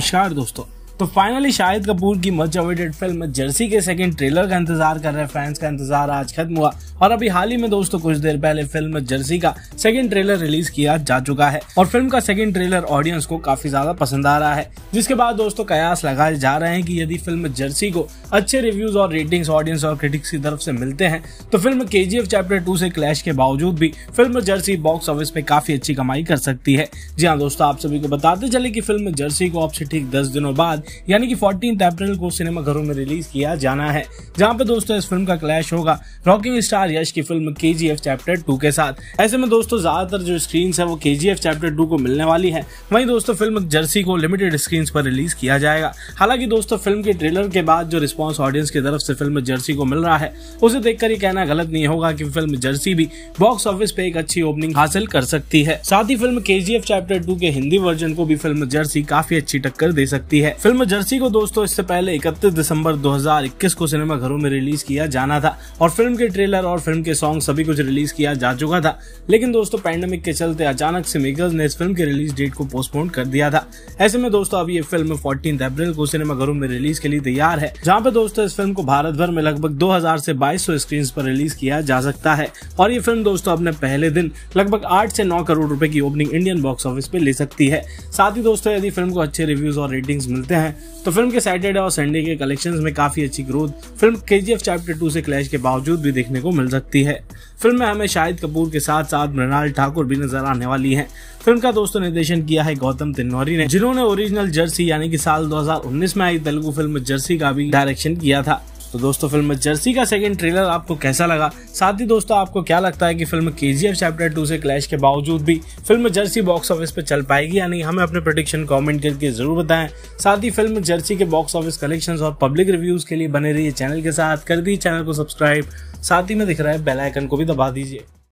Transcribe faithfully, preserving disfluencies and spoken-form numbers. नमस्कार दोस्तों, तो फाइनली शाहिद कपूर की मच अवेटेड फिल्म जर्सी के सेकंड ट्रेलर का इंतजार कर रहे फैंस का इंतजार आज खत्म हुआ और अभी हाल ही में दोस्तों कुछ देर पहले फिल्म जर्सी का सेकंड ट्रेलर रिलीज किया जा चुका है और फिल्म का सेकंड ट्रेलर ऑडियंस को काफी ज्यादा पसंद आ रहा है, जिसके बाद दोस्तों कयास लगाए जा रहे हैं कि यदि फिल्म जर्सी को अच्छे रिव्यूज और रेटिंग्स ऑडियंस और क्रिटिक्स की तरफ से मिलते हैं तो फिल्म केजीएफ चैप्टर टू से क्लैश के बावजूद भी फिल्म जर्सी बॉक्स ऑफिस पे काफी अच्छी कमाई कर सकती है। जी हाँ दोस्तों, आप सभी को बताते चले कि फिल्म जर्सी को अब से ठीक दस दिनों बाद यानी कि चौदह अप्रैल को सिनेमाघरों में रिलीज किया जाना है, जहां पे दोस्तों इस फिल्म का क्लैश होगा रॉकिंग स्टार यश की फिल्म केजीएफ चैप्टर टू के साथ। ऐसे में दोस्तों ज्यादातर जो स्क्रीन है वो केजीएफ चैप्टर टू को मिलने वाली है, वहीं दोस्तों फिल्म जर्सी को लिमिटेड स्क्रीन पर रिलीज किया जाएगा। हालांकि दोस्तों फिल्म के ट्रेलर के बाद जो रिस्पॉन्स ऑडियंस की तरफ से फिल्म जर्सी को मिल रहा है उसे देखकर ये कहना गलत नहीं होगा कि फिल्म जर्सी भी बॉक्स ऑफिस पे एक अच्छी ओपनिंग हासिल कर सकती है। साथ ही फिल्म केजीएफ चैप्टर टू के हिंदी वर्जन को भी फिल्म जर्सी काफी अच्छी टक्कर दे सकती है। फिल्म जर्सी को दोस्तों इससे पहले इकतीस दिसंबर दो हज़ार इक्कीस को सिनेमाघरों में रिलीज किया जाना था और फिल्म के ट्रेलर और फिल्म के सॉन्ग सभी कुछ रिलीज किया जा चुका था, लेकिन दोस्तों पैंडेमिक के चलते अचानक से मेकर्स ने इस फिल्म के रिलीज डेट को पोस्टपोन कर दिया था। ऐसे में दोस्तों अब ये फिल्म चौदह अप्रैल को सिनेमाघरों में रिलीज के लिए तैयार है, जहाँ पे दोस्तों इस फिल्म को भारत भर में लगभग दो हजार से बाईस सौ स्क्रीन पर रिलीज किया जा सकता है और ये फिल्म दोस्तों अपने पहले दिन लगभग आठ से नौ करोड़ रूपए की ओपनिंग इंडियन बॉक्स ऑफिस पे ले सकती है। साथ ही दोस्तों यदि फिल्म को अच्छे रिव्यूज और रेटिंग्स मिलते हैं तो फिल्म के सैटरडे और संडे के कलेक्शंस में काफी अच्छी growth film KGF chapter two से क्लैश के बावजूद भी देखने को मिल सकती है। फिल्म में हमें शाहिद कपूर के साथ साथ मृणाल ठाकुर भी नजर आने वाली हैं। फिल्म का दोस्तों निर्देशन किया है गौतम तिन्नौरी ने, जिन्होंने ओरिजिनल जर्सी यानी कि साल दो हज़ार उन्नीस में आई तेलुगु फिल्म जर्सी का भी डायरेक्शन किया था। तो दोस्तों फिल्म जर्सी का सेकंड ट्रेलर आपको कैसा लगा? साथ ही दोस्तों आपको क्या लगता है कि फिल्म केजीएफ चैप्टर टू से क्लैश के बावजूद भी फिल्म जर्सी बॉक्स ऑफिस पे चल पाएगी या नहीं? हमें अपने प्रेडिक्शन कमेंट करके जरूर बताएं। साथ ही फिल्म जर्सी के बॉक्स ऑफिस कलेक्शंस और पब्लिक रिव्यूज के लिए बने रहिए चैनल के साथ, कर दीजिए चैनल को सब्सक्राइब, साथ ही में दिख रहा है बेल आइकन को भी दबा दीजिए।